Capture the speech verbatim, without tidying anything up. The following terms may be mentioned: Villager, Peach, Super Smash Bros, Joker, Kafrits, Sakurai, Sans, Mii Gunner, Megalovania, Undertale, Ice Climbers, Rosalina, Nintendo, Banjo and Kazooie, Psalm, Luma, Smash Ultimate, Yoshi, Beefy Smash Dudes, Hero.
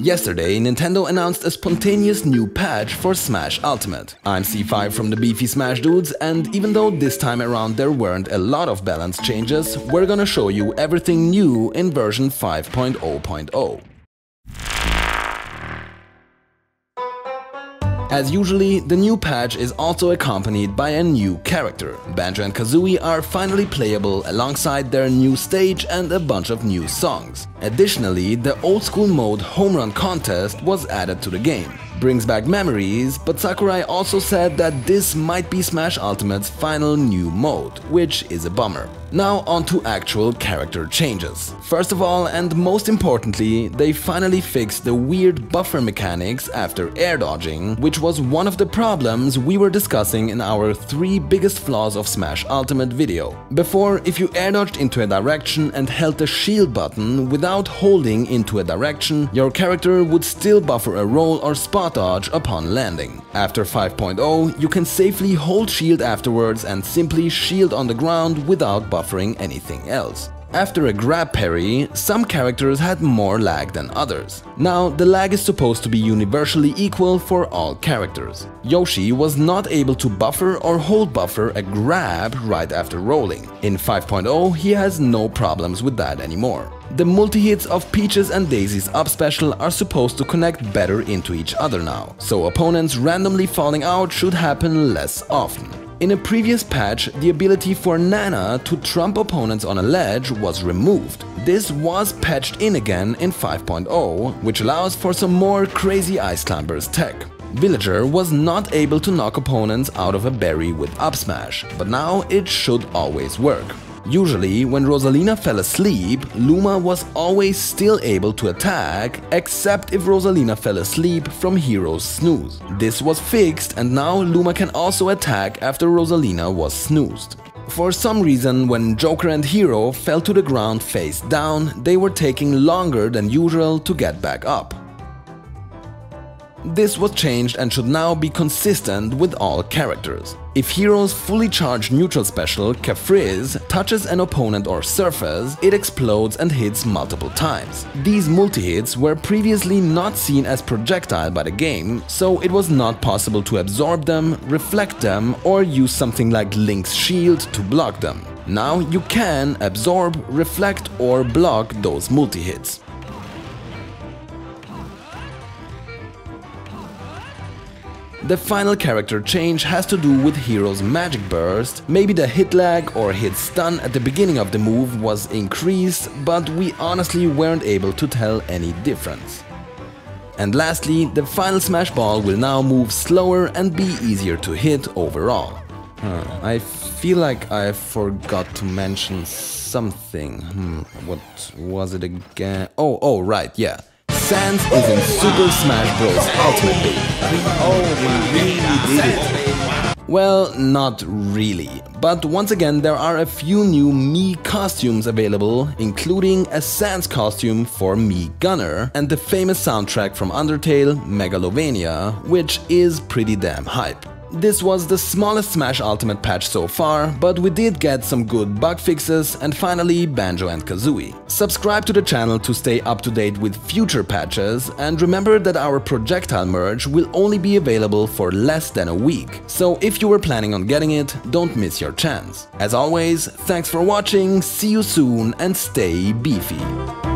Yesterday, Nintendo announced a spontaneous new patch for Smash Ultimate. I'm C five from the Beefy Smash Dudes, and even though this time around there weren't a lot of balance changes, we're gonna show you everything new in version five point oh point oh. As usually, the new patch is also accompanied by a new character. Banjo and Kazooie are finally playable alongside their new stage and a bunch of new songs. Additionally, the old school mode Home Run Contest was added to the game. Brings back memories, but Sakurai also said that this might be Smash Ultimate's final new mode, which is a bummer. Now on to actual character changes. First of all, and most importantly, they finally fixed the weird buffer mechanics after air dodging, which was one of the problems we were discussing in our three biggest flaws of Smash Ultimate video. Before, if you air dodged into a direction and held the shield button without holding into a direction, your character would still buffer a roll or spot dodge upon landing. After five point oh, you can safely hold shield afterwards and simply shield on the ground without buffering anything else. After a grab parry, some characters had more lag than others. Now, the lag is supposed to be universally equal for all characters. Yoshi was not able to buffer or hold buffer a grab right after rolling. In five point oh, he has no problems with that anymore. The multi-hits of Peach's and Daisy's up special are supposed to connect better into each other now, so opponents randomly falling out should happen less often. In a previous patch, the ability for Nana to trump opponents on a ledge was removed. This was patched in again in five point oh, which allows for some more crazy Ice Climbers tech. Villager was not able to knock opponents out of a berry with up smash, but now it should always work. Usually, when Rosalina fell asleep, Luma was always still able to attack, except if Rosalina fell asleep from Hero's snooze. This was fixed, and now Luma can also attack after Rosalina was snoozed. For some reason, when Joker and Hero fell to the ground face down, they were taking longer than usual to get back up. This was changed and should now be consistent with all characters. If Hero's fully charged neutral special, Kafrits, touches an opponent or surface, it explodes and hits multiple times. These multi-hits were previously not seen as projectile by the game, so it was not possible to absorb them, reflect them, or use something like Link's shield to block them. Now you can absorb, reflect, or block those multi-hits. The final character change has to do with Hero's magic burst. Maybe the hit lag or hit stun at the beginning of the move was increased, but we honestly weren't able to tell any difference. And lastly, the final Smash Ball will now move slower and be easier to hit overall. Huh, I feel like I forgot to mention something. Hmm, what was it again? Oh, oh, right, yeah. Sans is in Super Smash Bros Ultimate, baby. Oh, we really did it. Well, not really. But once again, there are a few new Mii costumes available, including a Sans costume for Mii Gunner and the famous soundtrack from Undertale, Megalovania, which is pretty damn hype. This was the smallest Smash Ultimate patch so far, but we did get some good bug fixes and finally Banjo and Kazooie. Subscribe to the channel to stay up to date with future patches, and remember that our projectile merge will only be available for less than a week, so if you were planning on getting it, don't miss your chance. As always, thanks for watching, see you soon and stay beefy!